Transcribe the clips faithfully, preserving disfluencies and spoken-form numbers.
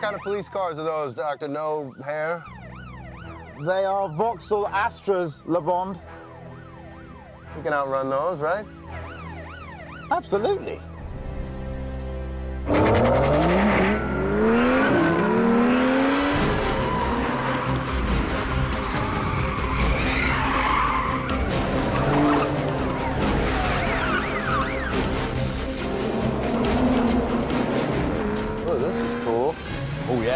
What kind of police cars are those, Doctor No Hair? They are Vauxhall Astras, LeBon. You can outrun those, right? Absolutely. Oh, this is cool. Oh,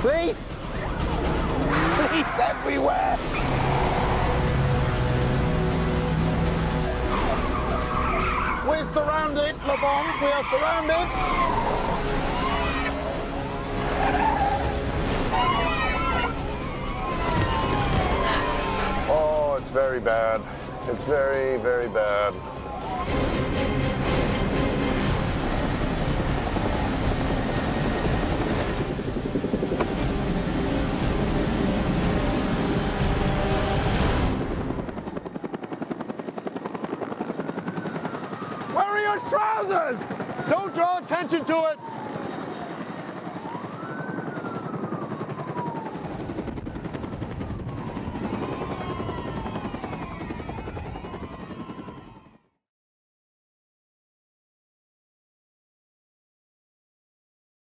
Police! Police everywhere! We're surrounded, LeBon. We are surrounded. Oh, it's very bad. It's very, very bad. Trousers! Don't draw attention to it!